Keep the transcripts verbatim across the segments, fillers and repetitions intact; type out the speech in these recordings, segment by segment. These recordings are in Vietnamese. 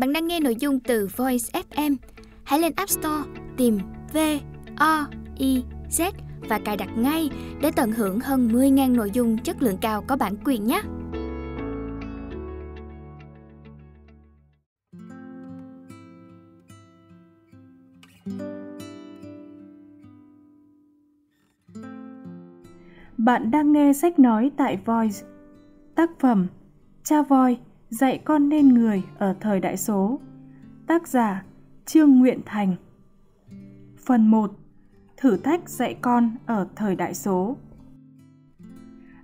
Bạn đang nghe nội dung từ Voiz ép em. Hãy lên App Store tìm V O I Z và cài đặt ngay để tận hưởng hơn mười nghìn nội dung chất lượng cao có bản quyền nhé. Bạn đang nghe sách nói tại Voiz. Tác phẩm Cha Voi dạy con nên người ở thời đại số. Tác giả Trương Nguyện Thành. Phần một. Thử thách dạy con ở thời đại số.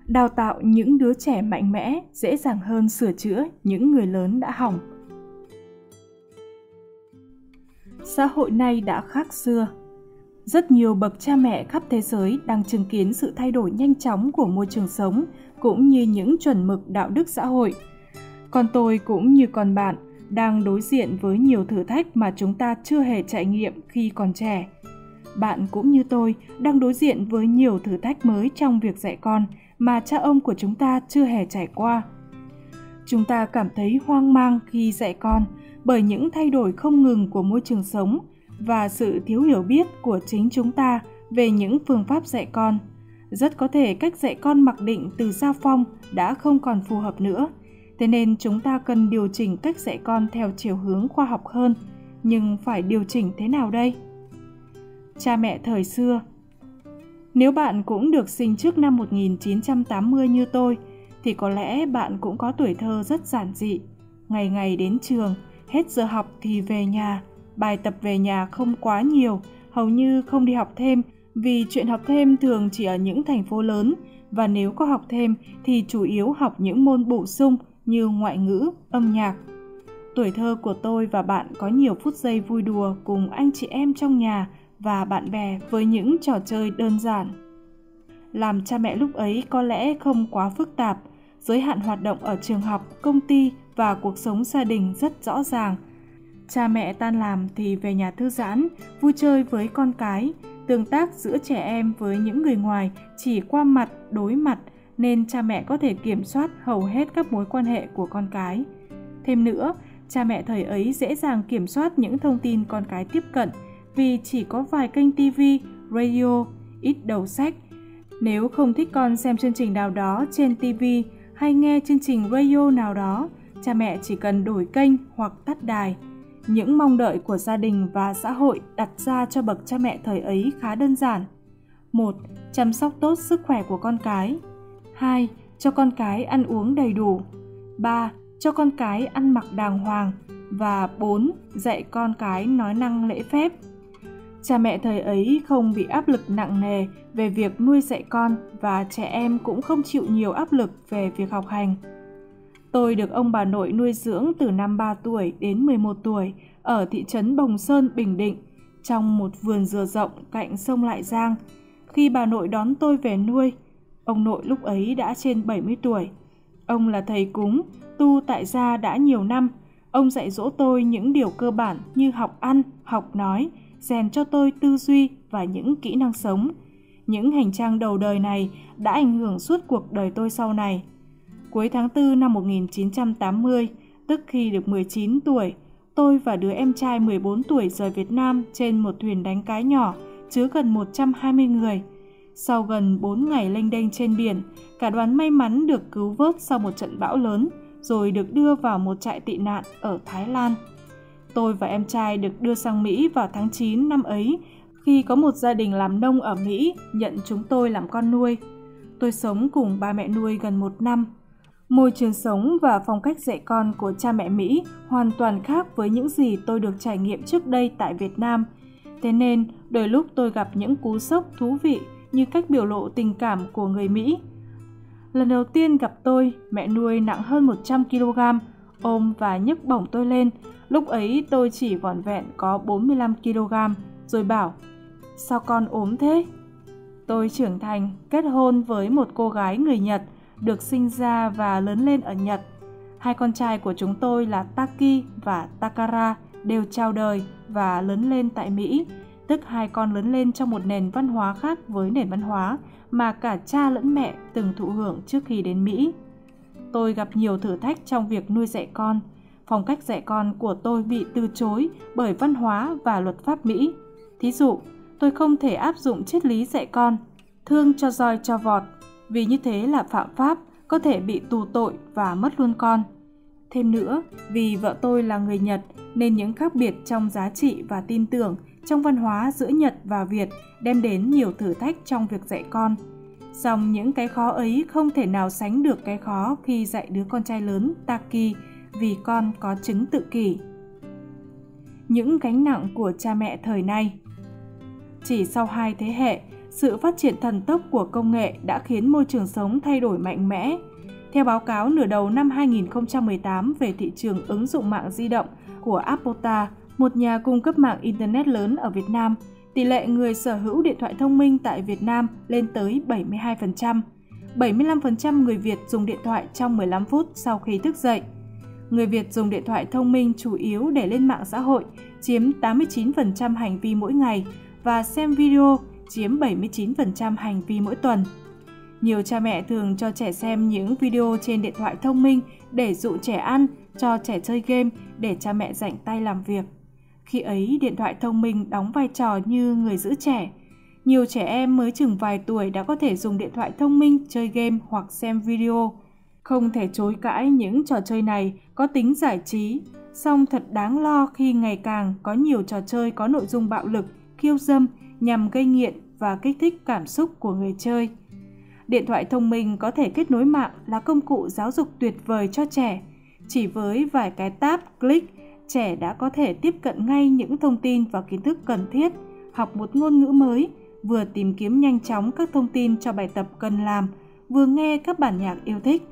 Đào tạo những đứa trẻ mạnh mẽ dễ dàng hơn sửa chữa những người lớn đã hỏng. Xã hội nay đã khác xưa. Rất nhiều bậc cha mẹ khắp thế giới đang chứng kiến sự thay đổi nhanh chóng của môi trường sống cũng như những chuẩn mực đạo đức xã hội. Còn tôi cũng như còn bạn đang đối diện với nhiều thử thách mà chúng ta chưa hề trải nghiệm khi còn trẻ. Bạn cũng như tôi đang đối diện với nhiều thử thách mới trong việc dạy con mà cha ông của chúng ta chưa hề trải qua. Chúng ta cảm thấy hoang mang khi dạy con bởi những thay đổi không ngừng của môi trường sống và sự thiếu hiểu biết của chính chúng ta về những phương pháp dạy con. Rất có thể cách dạy con mặc định từ gia phong đã không còn phù hợp nữa. Thế nên chúng ta cần điều chỉnh cách dạy con theo chiều hướng khoa học hơn. Nhưng phải điều chỉnh thế nào đây? Cha mẹ thời xưa. Nếu bạn cũng được sinh trước năm một nghìn chín trăm tám mươi như tôi, thì có lẽ bạn cũng có tuổi thơ rất giản dị. Ngày ngày đến trường, hết giờ học thì về nhà. Bài tập về nhà không quá nhiều, hầu như không đi học thêm, vì chuyện học thêm thường chỉ ở những thành phố lớn, và nếu có học thêm thì chủ yếu học những môn bổ sung như ngoại ngữ, âm nhạc. Tuổi thơ của tôi và bạn có nhiều phút giây vui đùa cùng anh chị em trong nhà và bạn bè với những trò chơi đơn giản. Làm cha mẹ lúc ấy có lẽ không quá phức tạp, giới hạn hoạt động ở trường học, công ty và cuộc sống gia đình rất rõ ràng. Cha mẹ tan làm thì về nhà thư giãn, vui chơi với con cái, tương tác giữa trẻ em với những người ngoài chỉ qua mặt, đối mặt, nên cha mẹ có thể kiểm soát hầu hết các mối quan hệ của con cái. Thêm nữa, cha mẹ thời ấy dễ dàng kiểm soát những thông tin con cái tiếp cận vì chỉ có vài kênh ti vi, radio, ít đầu sách. Nếu không thích con xem chương trình nào đó trên ti vi hay nghe chương trình radio nào đó, cha mẹ chỉ cần đổi kênh hoặc tắt đài. Những mong đợi của gia đình và xã hội đặt ra cho bậc cha mẹ thời ấy khá đơn giản. một. Chăm sóc tốt sức khỏe của con cái. hai. Cho con cái ăn uống đầy đủ. ba. Cho con cái ăn mặc đàng hoàng. Và bốn. Dạy con cái nói năng lễ phép. Cha mẹ thời ấy không bị áp lực nặng nề về việc nuôi dạy con và trẻ em cũng không chịu nhiều áp lực về việc học hành. Tôi được ông bà nội nuôi dưỡng từ năm ba tuổi đến mười một tuổi ở thị trấn Bồng Sơn, Bình Định, trong một vườn dừa rộng cạnh sông Lại Giang. Khi bà nội đón tôi về nuôi, ông nội lúc ấy đã trên bảy mươi tuổi. Ông là thầy cúng, tu tại gia đã nhiều năm. Ông dạy dỗ tôi những điều cơ bản như học ăn, học nói, rèn cho tôi tư duy và những kỹ năng sống. Những hành trang đầu đời này đã ảnh hưởng suốt cuộc đời tôi sau này. Cuối tháng tư năm một nghìn chín trăm tám mươi, tức khi được mười chín tuổi, tôi và đứa em trai mười bốn tuổi rời Việt Nam trên một thuyền đánh cá nhỏ, chứa gần một trăm hai mươi người. Sau gần bốn ngày lênh đênh trên biển, cả đoàn may mắn được cứu vớt sau một trận bão lớn, rồi được đưa vào một trại tị nạn ở Thái Lan. Tôi và em trai được đưa sang Mỹ vào tháng chín năm ấy, khi có một gia đình làm nông ở Mỹ nhận chúng tôi làm con nuôi. Tôi sống cùng ba mẹ nuôi gần một năm. Môi trường sống và phong cách dạy con của cha mẹ Mỹ hoàn toàn khác với những gì tôi được trải nghiệm trước đây tại Việt Nam. Thế nên, đôi lúc tôi gặp những cú sốc thú vị như cách biểu lộ tình cảm của người Mỹ. Lần đầu tiên gặp tôi, mẹ nuôi nặng hơn một trăm ki lô gam, ôm và nhấc bổng tôi lên. Lúc ấy tôi chỉ vỏn vẹn có bốn mươi lăm ki lô gam, rồi bảo, sao con ốm thế? Tôi trưởng thành, kết hôn với một cô gái người Nhật, được sinh ra và lớn lên ở Nhật. Hai con trai của chúng tôi là Taki và Takara đều chào đời và lớn lên tại Mỹ, tức hai con lớn lên trong một nền văn hóa khác với nền văn hóa mà cả cha lẫn mẹ từng thụ hưởng trước khi đến Mỹ. Tôi gặp nhiều thử thách trong việc nuôi dạy con. phong cách dạy con của tôi bị từ chối bởi văn hóa và luật pháp Mỹ. Thí dụ, tôi không thể áp dụng triết lý dạy con, thương cho roi cho vọt, vì như thế là phạm pháp, có thể bị tù tội và mất luôn con. Thêm nữa, vì vợ tôi là người Nhật nên những khác biệt trong giá trị và tin tưởng trong văn hóa giữa Nhật và Việt đem đến nhiều thử thách trong việc dạy con. Song những cái khó ấy không thể nào sánh được cái khó khi dạy đứa con trai lớn Taki vì con có chứng tự kỷ. Những gánh nặng của cha mẹ thời nay. Chỉ sau hai thế hệ, sự phát triển thần tốc của công nghệ đã khiến môi trường sống thay đổi mạnh mẽ. Theo báo cáo nửa đầu năm hai không một tám về thị trường ứng dụng mạng di động của Appota, một nhà cung cấp mạng Internet lớn ở Việt Nam, tỷ lệ người sở hữu điện thoại thông minh tại Việt Nam lên tới bảy mươi hai phần trăm. bảy mươi lăm phần trăm người Việt dùng điện thoại trong mười lăm phút sau khi thức dậy. Người Việt dùng điện thoại thông minh chủ yếu để lên mạng xã hội, chiếm tám mươi chín phần trăm hành vi mỗi ngày, và xem video chiếm bảy mươi chín phần trăm hành vi mỗi tuần. Nhiều cha mẹ thường cho trẻ xem những video trên điện thoại thông minh để dụ trẻ ăn, cho trẻ chơi game để cha mẹ rảnh tay làm việc. Khi ấy, điện thoại thông minh đóng vai trò như người giữ trẻ. Nhiều trẻ em mới chừng vài tuổi đã có thể dùng điện thoại thông minh, chơi game hoặc xem video. Không thể chối cãi những trò chơi này có tính giải trí, song thật đáng lo khi ngày càng có nhiều trò chơi có nội dung bạo lực, khiêu dâm nhằm gây nghiện và kích thích cảm xúc của người chơi. Điện thoại thông minh có thể kết nối mạng là công cụ giáo dục tuyệt vời cho trẻ. Chỉ với vài cái tap, click, trẻ đã có thể tiếp cận ngay những thông tin và kiến thức cần thiết, học một ngôn ngữ mới, vừa tìm kiếm nhanh chóng các thông tin cho bài tập cần làm, vừa nghe các bản nhạc yêu thích.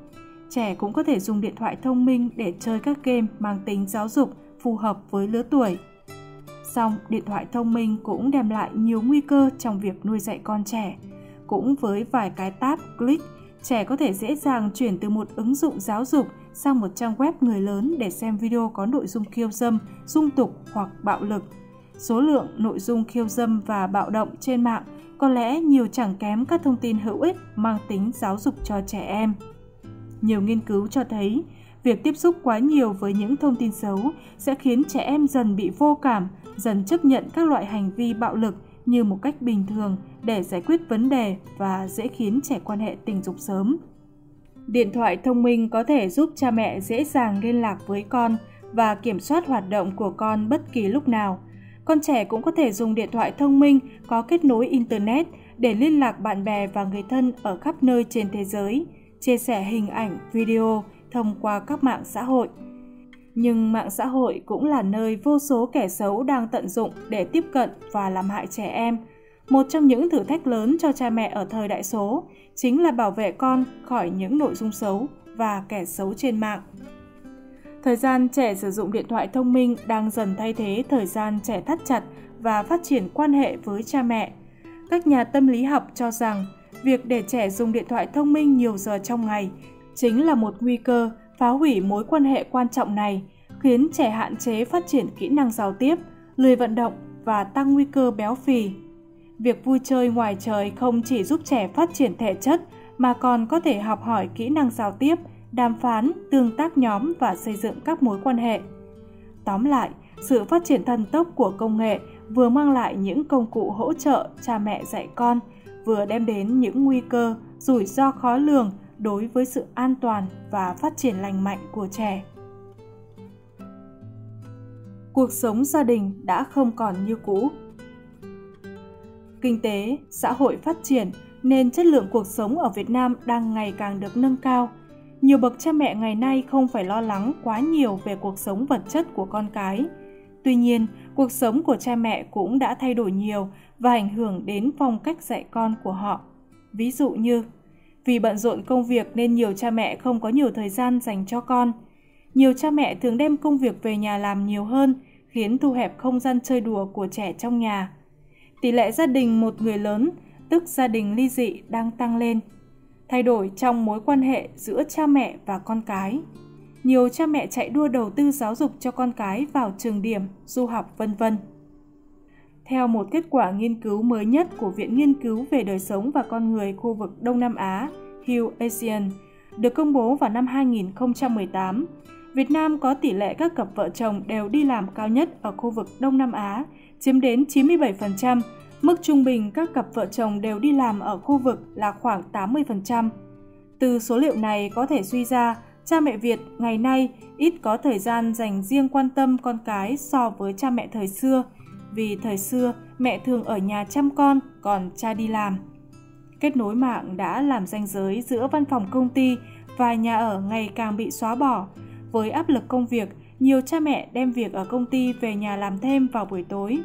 Trẻ cũng có thể dùng điện thoại thông minh để chơi các game mang tính giáo dục phù hợp với lứa tuổi. Song, điện thoại thông minh cũng đem lại nhiều nguy cơ trong việc nuôi dạy con trẻ. Cũng với vài cái tap, click, trẻ có thể dễ dàng chuyển từ một ứng dụng giáo dục sang một trang web người lớn để xem video có nội dung khiêu dâm, dung tục hoặc bạo lực. Số lượng nội dung khiêu dâm và bạo động trên mạng có lẽ nhiều chẳng kém các thông tin hữu ích mang tính giáo dục cho trẻ em. Nhiều nghiên cứu cho thấy, việc tiếp xúc quá nhiều với những thông tin xấu sẽ khiến trẻ em dần bị vô cảm, dần chấp nhận các loại hành vi bạo lực như một cách bình thường để giải quyết vấn đề và dễ khiến trẻ quan hệ tình dục sớm. Điện thoại thông minh có thể giúp cha mẹ dễ dàng liên lạc với con và kiểm soát hoạt động của con bất kỳ lúc nào. Con trẻ cũng có thể dùng điện thoại thông minh có kết nối Internet để liên lạc bạn bè và người thân ở khắp nơi trên thế giới, chia sẻ hình ảnh, video thông qua các mạng xã hội. Nhưng mạng xã hội cũng là nơi vô số kẻ xấu đang tận dụng để tiếp cận và làm hại trẻ em. Một trong những thử thách lớn cho cha mẹ ở thời đại số chính là bảo vệ con khỏi những nội dung xấu và kẻ xấu trên mạng. Thời gian trẻ sử dụng điện thoại thông minh đang dần thay thế thời gian trẻ thắt chặt và phát triển quan hệ với cha mẹ. Các nhà tâm lý học cho rằng việc để trẻ dùng điện thoại thông minh nhiều giờ trong ngày chính là một nguy cơ phá hủy mối quan hệ quan trọng này, khiến trẻ hạn chế phát triển kỹ năng giao tiếp, lười vận động và tăng nguy cơ béo phì. Việc vui chơi ngoài trời không chỉ giúp trẻ phát triển thể chất mà còn có thể học hỏi kỹ năng giao tiếp, đàm phán, tương tác nhóm và xây dựng các mối quan hệ. Tóm lại, sự phát triển thần tốc của công nghệ vừa mang lại những công cụ hỗ trợ cha mẹ dạy con, vừa đem đến những nguy cơ, rủi ro khó lường đối với sự an toàn và phát triển lành mạnh của trẻ. Cuộc sống gia đình đã không còn như cũ. Kinh tế, xã hội phát triển nên chất lượng cuộc sống ở Việt Nam đang ngày càng được nâng cao. Nhiều bậc cha mẹ ngày nay không phải lo lắng quá nhiều về cuộc sống vật chất của con cái. Tuy nhiên, cuộc sống của cha mẹ cũng đã thay đổi nhiều và ảnh hưởng đến phong cách dạy con của họ. Ví dụ như, vì bận rộn công việc nên nhiều cha mẹ không có nhiều thời gian dành cho con. Nhiều cha mẹ thường đem công việc về nhà làm nhiều hơn, khiến thu hẹp không gian chơi đùa của trẻ trong nhà. Tỷ lệ gia đình một người lớn, tức gia đình ly dị, đang tăng lên. Thay đổi trong mối quan hệ giữa cha mẹ và con cái. Nhiều cha mẹ chạy đua đầu tư giáo dục cho con cái vào trường điểm, du học, vân vân. Theo một kết quả nghiên cứu mới nhất của Viện Nghiên cứu về Đời sống và Con người khu vực Đông Nam Á, Hill Asian, được công bố vào năm hai không một tám, Việt Nam có tỷ lệ các cặp vợ chồng đều đi làm cao nhất ở khu vực Đông Nam Á, chiếm đến chín mươi bảy phần trăm. Mức trung bình các cặp vợ chồng đều đi làm ở khu vực là khoảng tám mươi phần trăm. Từ số liệu này có thể suy ra, cha mẹ Việt ngày nay ít có thời gian dành riêng quan tâm con cái so với cha mẹ thời xưa, vì thời xưa mẹ thường ở nhà chăm con, còn cha đi làm. Kết nối mạng đã làm ranh giới giữa văn phòng công ty và nhà ở ngày càng bị xóa bỏ. Với áp lực công việc, nhiều cha mẹ đem việc ở công ty về nhà làm thêm vào buổi tối,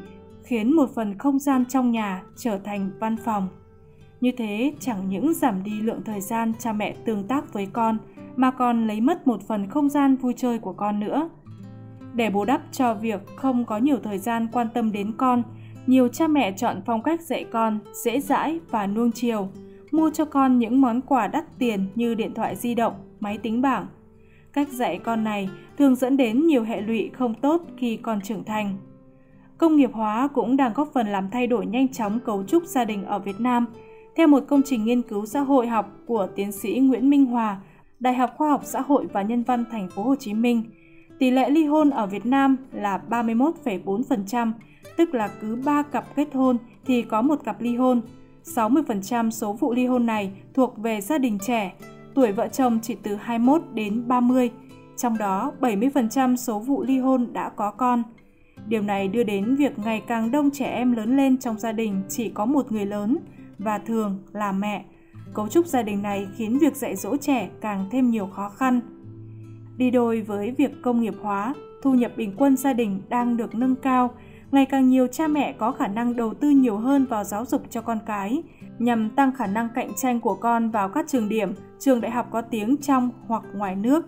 khiến một phần không gian trong nhà trở thành văn phòng. Như thế, chẳng những giảm đi lượng thời gian cha mẹ tương tác với con, mà còn lấy mất một phần không gian vui chơi của con nữa. Để bù đắp cho việc không có nhiều thời gian quan tâm đến con, nhiều cha mẹ chọn phong cách dạy con dễ dãi và nuông chiều, mua cho con những món quà đắt tiền như điện thoại di động, máy tính bảng. Cách dạy con này thường dẫn đến nhiều hệ lụy không tốt khi con trưởng thành. Công nghiệp hóa cũng đang góp phần làm thay đổi nhanh chóng cấu trúc gia đình ở Việt Nam. Theo một công trình nghiên cứu xã hội học của tiến sĩ Nguyễn Minh Hòa, Đại học Khoa học Xã hội và Nhân văn Thành phố Hồ Chí Minh, tỷ lệ ly hôn ở Việt Nam là ba mươi mốt phẩy bốn phần trăm, tức là cứ ba cặp kết hôn thì có một cặp ly hôn. sáu mươi phần trăm số vụ ly hôn này thuộc về gia đình trẻ, tuổi vợ chồng chỉ từ hai mươi mốt đến ba mươi, trong đó bảy mươi phần trăm số vụ ly hôn đã có con. Điều này đưa đến việc ngày càng đông trẻ em lớn lên trong gia đình chỉ có một người lớn và thường là mẹ. Cấu trúc gia đình này khiến việc dạy dỗ trẻ càng thêm nhiều khó khăn. Đi đôi với việc công nghiệp hóa, thu nhập bình quân gia đình đang được nâng cao, ngày càng nhiều cha mẹ có khả năng đầu tư nhiều hơn vào giáo dục cho con cái, nhằm tăng khả năng cạnh tranh của con vào các trường điểm, trường đại học có tiếng trong hoặc ngoài nước.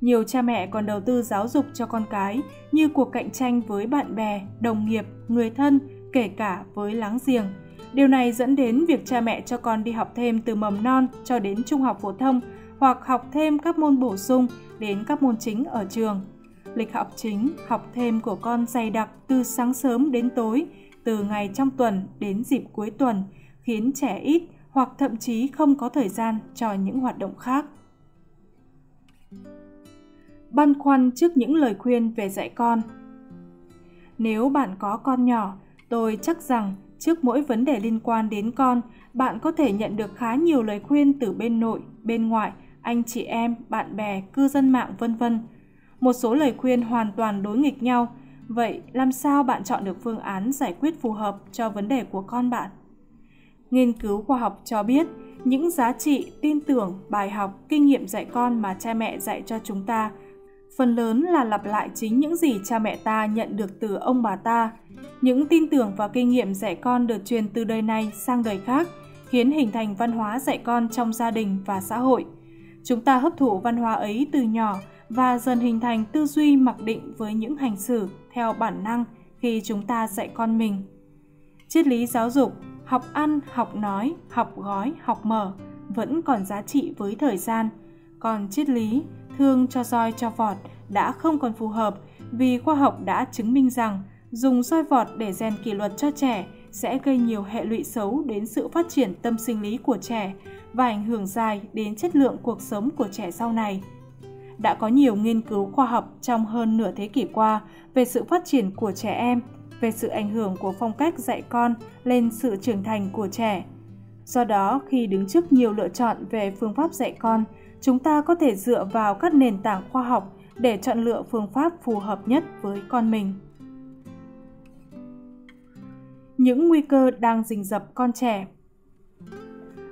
Nhiều cha mẹ còn đầu tư giáo dục cho con cái như cuộc cạnh tranh với bạn bè, đồng nghiệp, người thân, kể cả với láng giềng. Điều này dẫn đến việc cha mẹ cho con đi học thêm từ mầm non cho đến trung học phổ thông hoặc học thêm các môn bổ sung đến các môn chính ở trường. Lịch học chính, học thêm của con dày đặc từ sáng sớm đến tối, từ ngày trong tuần đến dịp cuối tuần, khiến trẻ ít hoặc thậm chí không có thời gian cho những hoạt động khác. Băn khoăn trước những lời khuyên về dạy con. Nếu bạn có con nhỏ, tôi chắc rằng trước mỗi vấn đề liên quan đến con, bạn có thể nhận được khá nhiều lời khuyên từ bên nội, bên ngoại, anh chị em, bạn bè, cư dân mạng, vân vân. Một số lời khuyên hoàn toàn đối nghịch nhau. Vậy làm sao bạn chọn được phương án giải quyết phù hợp cho vấn đề của con bạn? Nghiên cứu khoa học cho biết, những giá trị, tin tưởng, bài học, kinh nghiệm dạy con mà cha mẹ dạy cho chúng ta phần lớn là lặp lại chính những gì cha mẹ ta nhận được từ ông bà ta. Những tin tưởng và kinh nghiệm dạy con được truyền từ đời này sang đời khác, khiến hình thành văn hóa dạy con trong gia đình và xã hội. Chúng ta hấp thụ văn hóa ấy từ nhỏ và dần hình thành tư duy mặc định với những hành xử theo bản năng khi chúng ta dạy con mình. Triết lý giáo dục, học ăn, học nói, học gói, học mở vẫn còn giá trị với thời gian, còn triết lý thương cho roi cho vọt đã không còn phù hợp vì khoa học đã chứng minh rằng dùng roi vọt để rèn kỷ luật cho trẻ sẽ gây nhiều hệ lụy xấu đến sự phát triển tâm sinh lý của trẻ và ảnh hưởng dài đến chất lượng cuộc sống của trẻ sau này. Đã có nhiều nghiên cứu khoa học trong hơn nửa thế kỷ qua về sự phát triển của trẻ em, về sự ảnh hưởng của phong cách dạy con lên sự trưởng thành của trẻ. Do đó, khi đứng trước nhiều lựa chọn về phương pháp dạy con, chúng ta có thể dựa vào các nền tảng khoa học để chọn lựa phương pháp phù hợp nhất với con mình. Những nguy cơ đang rình rập con trẻ.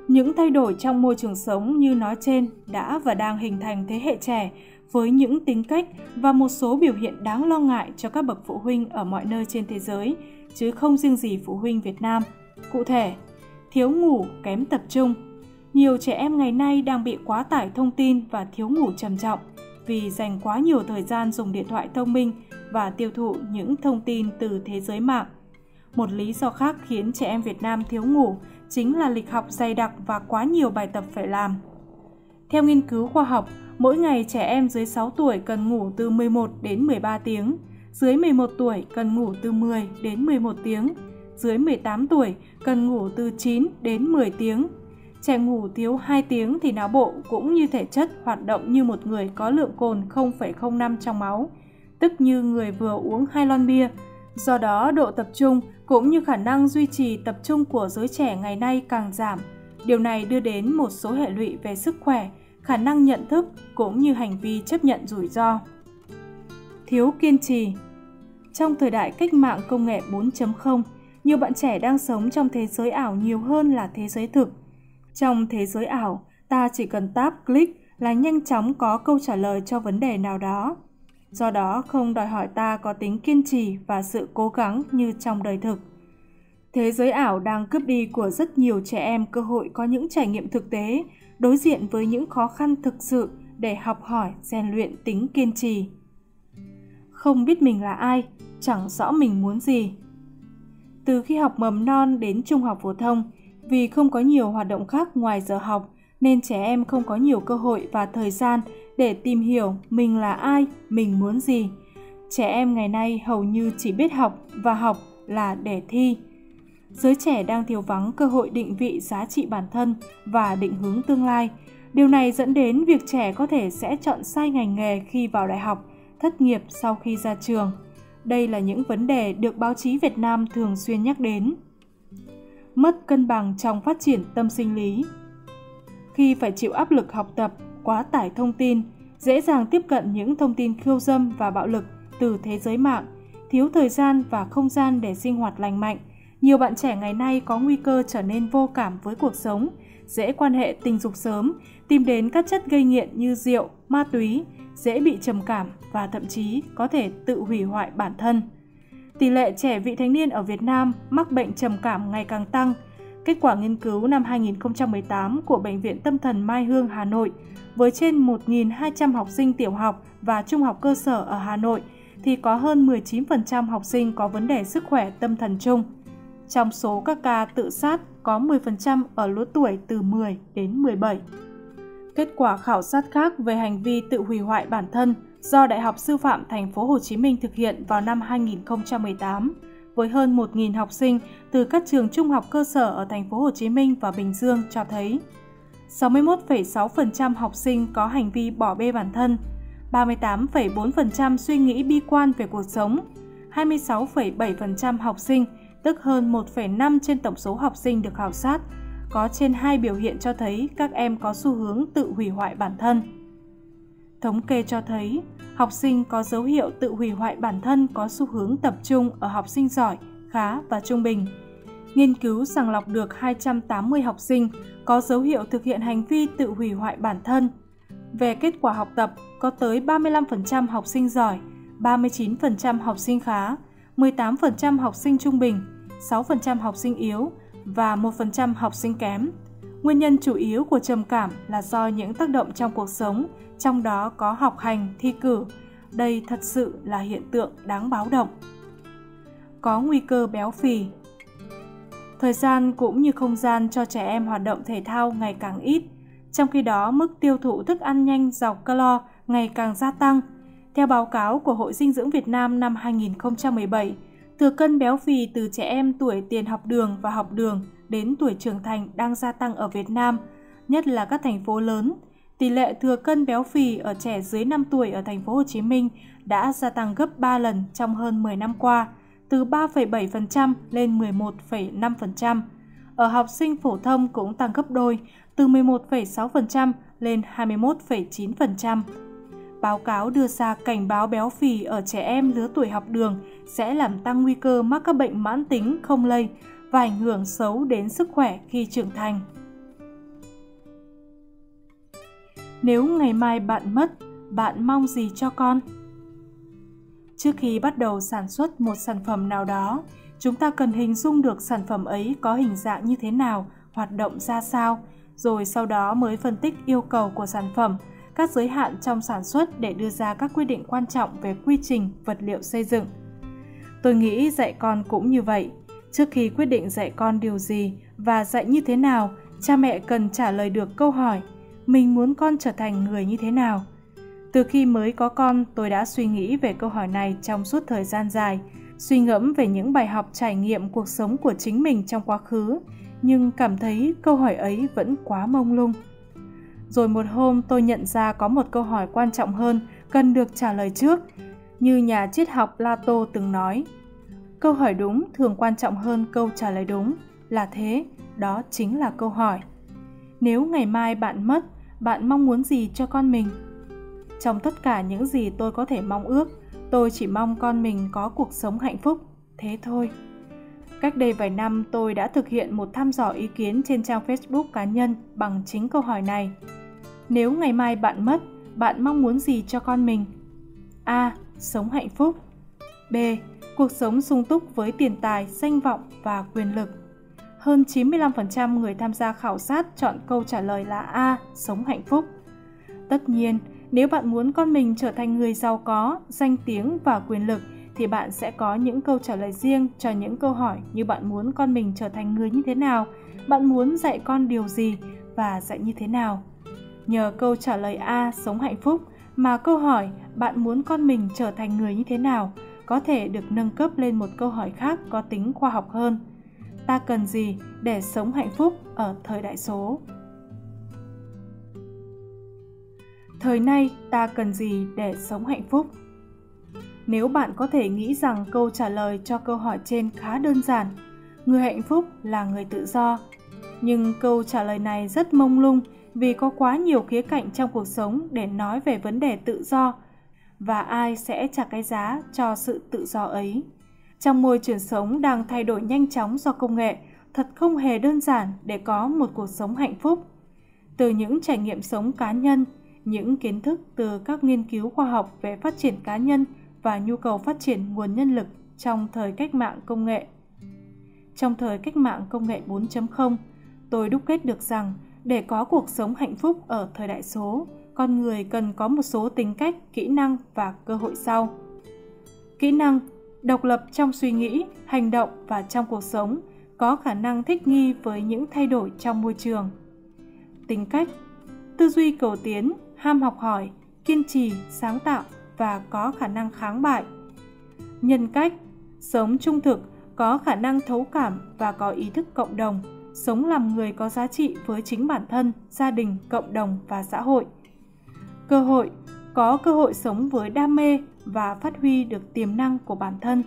Những thay đổi trong môi trường sống như nói trên đã và đang hình thành thế hệ trẻ với những tính cách và một số biểu hiện đáng lo ngại cho các bậc phụ huynh ở mọi nơi trên thế giới, chứ không riêng gì phụ huynh Việt Nam. Cụ thể, thiếu ngủ, kém tập trung. Nhiều trẻ em ngày nay đang bị quá tải thông tin và thiếu ngủ trầm trọng vì dành quá nhiều thời gian dùng điện thoại thông minh và tiêu thụ những thông tin từ thế giới mạng. Một lý do khác khiến trẻ em Việt Nam thiếu ngủ chính là lịch học dày đặc và quá nhiều bài tập phải làm. Theo nghiên cứu khoa học, mỗi ngày trẻ em dưới sáu tuổi cần ngủ từ mười một đến mười ba tiếng, dưới mười một tuổi cần ngủ từ mười đến mười một tiếng, dưới mười tám tuổi cần ngủ từ chín đến mười tiếng. Trẻ ngủ thiếu hai tiếng thì não bộ cũng như thể chất hoạt động như một người có lượng cồn không phẩy không năm trong máu, tức như người vừa uống hai lon bia. Do đó, độ tập trung cũng như khả năng duy trì tập trung của giới trẻ ngày nay càng giảm. Điều này đưa đến một số hệ lụy về sức khỏe, khả năng nhận thức cũng như hành vi chấp nhận rủi ro. Thiếu kiên trì. Trong thời đại cách mạng công nghệ bốn chấm không, nhiều bạn trẻ đang sống trong thế giới ảo nhiều hơn là thế giới thực. Trong thế giới ảo, ta chỉ cần tap click là nhanh chóng có câu trả lời cho vấn đề nào đó. Do đó, không đòi hỏi ta có tính kiên trì và sự cố gắng như trong đời thực. Thế giới ảo đang cướp đi của rất nhiều trẻ em cơ hội có những trải nghiệm thực tế, đối diện với những khó khăn thực sự để học hỏi, rèn luyện tính kiên trì. Không biết mình là ai, chẳng rõ mình muốn gì. Từ khi học mầm non đến trung học phổ thông, vì không có nhiều hoạt động khác ngoài giờ học, nên trẻ em không có nhiều cơ hội và thời gian để tìm hiểu mình là ai, mình muốn gì. Trẻ em ngày nay hầu như chỉ biết học và học là để thi. Giới trẻ đang thiếu vắng cơ hội định vị giá trị bản thân và định hướng tương lai. Điều này dẫn đến việc trẻ có thể sẽ chọn sai ngành nghề khi vào đại học, thất nghiệp sau khi ra trường. Đây là những vấn đề được báo chí Việt Nam thường xuyên nhắc đến. Mất cân bằng trong phát triển tâm sinh lý. Khi phải chịu áp lực học tập, quá tải thông tin, dễ dàng tiếp cận những thông tin khiêu dâm và bạo lực từ thế giới mạng, thiếu thời gian và không gian để sinh hoạt lành mạnh, nhiều bạn trẻ ngày nay có nguy cơ trở nên vô cảm với cuộc sống, dễ quan hệ tình dục sớm, tìm đến các chất gây nghiện như rượu, ma túy, dễ bị trầm cảm và thậm chí có thể tự hủy hoại bản thân. Tỷ lệ trẻ vị thành niên ở Việt Nam mắc bệnh trầm cảm ngày càng tăng. Kết quả nghiên cứu năm hai không một tám của Bệnh viện Tâm thần Mai Hương Hà Nội với trên một nghìn hai trăm học sinh tiểu học và trung học cơ sở ở Hà Nội thì có hơn mười chín phần trăm học sinh có vấn đề sức khỏe tâm thần chung. Trong số các ca tự sát có mười phần trăm ở lứa tuổi từ mười đến mười bảy. Kết quả khảo sát khác về hành vi tự hủy hoại bản thân do Đại học Sư phạm Thành phố Hồ Chí Minh thực hiện vào năm hai không một tám với hơn một nghìn học sinh từ các trường trung học cơ sở ở Thành phố Hồ Chí Minh và Bình Dương cho thấy sáu mươi mốt phẩy sáu phần trăm học sinh có hành vi bỏ bê bản thân, ba mươi tám phẩy bốn phần trăm suy nghĩ bi quan về cuộc sống, hai mươi sáu phẩy bảy phần trăm học sinh, tức hơn một phẩy năm trên tổng số học sinh được khảo sát, có trên hai biểu hiện cho thấy các em có xu hướng tự hủy hoại bản thân. Thống kê cho thấy, học sinh có dấu hiệu tự hủy hoại bản thân có xu hướng tập trung ở học sinh giỏi, khá và trung bình. Nghiên cứu sàng lọc được hai trăm tám mươi học sinh có dấu hiệu thực hiện hành vi tự hủy hoại bản thân. Về kết quả học tập, có tới ba mươi lăm phần trăm học sinh giỏi, ba mươi chín phần trăm học sinh khá, mười tám phần trăm học sinh trung bình, sáu phần trăm học sinh yếu và một phần trăm học sinh kém. Nguyên nhân chủ yếu của trầm cảm là do những tác động trong cuộc sống, trong đó có học hành, thi cử. Đây thật sự là hiện tượng đáng báo động. Có nguy cơ béo phì. Thời gian cũng như không gian cho trẻ em hoạt động thể thao ngày càng ít. Trong khi đó, mức tiêu thụ thức ăn nhanh giàu calo ngày càng gia tăng. Theo báo cáo của Hội Dinh dưỡng Việt Nam năm hai không một bảy, thừa cân béo phì từ trẻ em tuổi tiền học đường và học đường đến tuổi trưởng thành đang gia tăng ở Việt Nam, nhất là các thành phố lớn. Tỷ lệ thừa cân béo phì ở trẻ dưới năm tuổi ở Thành phố Hồ Chí Minh đã gia tăng gấp ba lần trong hơn mười năm qua, từ ba phẩy bảy phần trăm lên mười một phẩy năm phần trăm. Ở học sinh phổ thông cũng tăng gấp đôi, từ mười một phẩy sáu phần trăm lên hai mươi mốt phẩy chín phần trăm. Báo cáo đưa ra cảnh báo béo phì ở trẻ em lứa tuổi học đường sẽ làm tăng nguy cơ mắc các bệnh mãn tính không lây và ảnh hưởng xấu đến sức khỏe khi trưởng thành. Nếu ngày mai bạn mất, bạn mong gì cho con? Trước khi bắt đầu sản xuất một sản phẩm nào đó, chúng ta cần hình dung được sản phẩm ấy có hình dạng như thế nào, hoạt động ra sao, rồi sau đó mới phân tích yêu cầu của sản phẩm, các giới hạn trong sản xuất để đưa ra các quyết định quan trọng về quy trình, vật liệu xây dựng. Tôi nghĩ dạy con cũng như vậy. Trước khi quyết định dạy con điều gì và dạy như thế nào, cha mẹ cần trả lời được câu hỏi: mình muốn con trở thành người như thế nào? Từ khi mới có con, tôi đã suy nghĩ về câu hỏi này trong suốt thời gian dài, suy ngẫm về những bài học trải nghiệm cuộc sống của chính mình trong quá khứ, nhưng cảm thấy câu hỏi ấy vẫn quá mông lung. Rồi một hôm tôi nhận ra có một câu hỏi quan trọng hơn cần được trả lời trước. Như nhà triết học Plato từng nói, câu hỏi đúng thường quan trọng hơn câu trả lời đúng. Là thế, đó chính là câu hỏi. Nếu ngày mai bạn mất, bạn mong muốn gì cho con mình? Trong tất cả những gì tôi có thể mong ước, tôi chỉ mong con mình có cuộc sống hạnh phúc, thế thôi. Cách đây vài năm, tôi đã thực hiện một thăm dò ý kiến trên trang Facebook cá nhân bằng chính câu hỏi này. Nếu ngày mai bạn mất, bạn mong muốn gì cho con mình? A. Sống hạnh phúc. B. Cuộc sống sung túc với tiền tài, danh vọng và quyền lực. Hơn chín mươi lăm phần trăm người tham gia khảo sát chọn câu trả lời là A. Sống hạnh phúc. Tất nhiên, nếu bạn muốn con mình trở thành người giàu có, danh tiếng và quyền lực, thì bạn sẽ có những câu trả lời riêng cho những câu hỏi như bạn muốn con mình trở thành người như thế nào, bạn muốn dạy con điều gì và dạy như thế nào. Nhờ câu trả lời A. Sống hạnh phúc mà câu hỏi bạn muốn con mình trở thành người như thế nào có thể được nâng cấp lên một câu hỏi khác có tính khoa học hơn. Ta cần gì để sống hạnh phúc ở thời đại số? Thời nay, ta cần gì để sống hạnh phúc? Nếu bạn có thể nghĩ rằng câu trả lời cho câu hỏi trên khá đơn giản, người hạnh phúc là người tự do. Nhưng câu trả lời này rất mông lung vì có quá nhiều khía cạnh trong cuộc sống để nói về vấn đề tự do và ai sẽ trả cái giá cho sự tự do ấy. Trong môi trường sống đang thay đổi nhanh chóng do công nghệ, thật không hề đơn giản để có một cuộc sống hạnh phúc. Từ những trải nghiệm sống cá nhân, những kiến thức từ các nghiên cứu khoa học về phát triển cá nhân và nhu cầu phát triển nguồn nhân lực trong thời cách mạng công nghệ. Trong thời cách mạng công nghệ bốn chấm không, tôi đúc kết được rằng để có cuộc sống hạnh phúc ở thời đại số, con người cần có một số tính cách, kỹ năng và cơ hội sau. Kỹ năng: độc lập trong suy nghĩ, hành động và trong cuộc sống, có khả năng thích nghi với những thay đổi trong môi trường. Tính cách: tư duy cầu tiến, ham học hỏi, kiên trì, sáng tạo và có khả năng kháng bại. Nhân cách: sống trung thực, có khả năng thấu cảm và có ý thức cộng đồng, sống làm người có giá trị với chính bản thân, gia đình, cộng đồng và xã hội. Cơ hội: có cơ hội sống với đam mê và phát huy được tiềm năng của bản thân.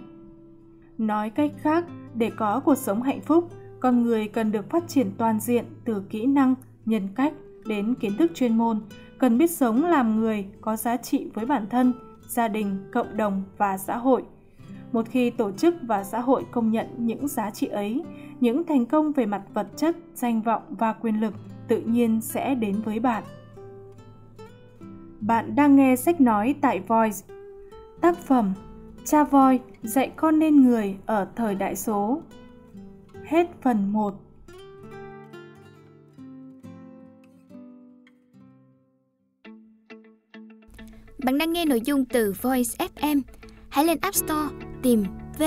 Nói cách khác, để có cuộc sống hạnh phúc, con người cần được phát triển toàn diện từ kỹ năng, nhân cách đến kiến thức chuyên môn, cần biết sống làm người có giá trị với bản thân, gia đình, cộng đồng và xã hội. Một khi tổ chức và xã hội công nhận những giá trị ấy, những thành công về mặt vật chất, danh vọng và quyền lực tự nhiên sẽ đến với bạn. Bạn đang nghe sách nói tại Voiz. Tác phẩm Cha Voi dạy con nên người ở thời đại số. Hết phần một. Bạn đang nghe nội dung từ Voiz ép em. Hãy lên App Store tìm V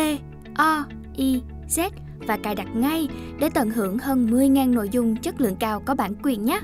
O I Z và cài đặt ngay để tận hưởng hơn mười nghìn nội dung chất lượng cao có bản quyền nhé.